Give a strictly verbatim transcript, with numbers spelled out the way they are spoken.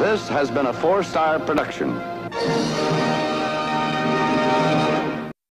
This has been a Four Star production.